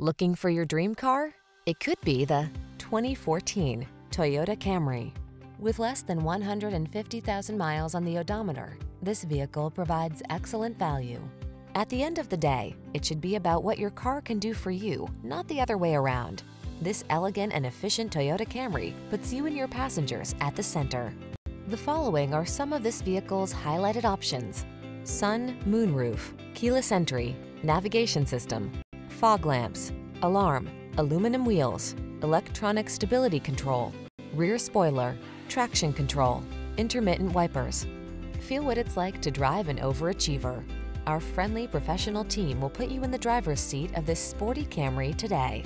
Looking for your dream car? It could be the 2014 Toyota Camry. With less than 150,000 miles on the odometer, this vehicle provides excellent value. At the end of the day, it should be about what your car can do for you, not the other way around. This elegant and efficient Toyota Camry puts you and your passengers at the center. The following are some of this vehicle's highlighted options: sun, moonroof, keyless entry, navigation system, fog lamps, alarm, aluminum wheels, electronic stability control, rear spoiler, traction control, intermittent wipers. Feel what it's like to drive an overachiever. Our friendly professional team will put you in the driver's seat of this sporty Camry today.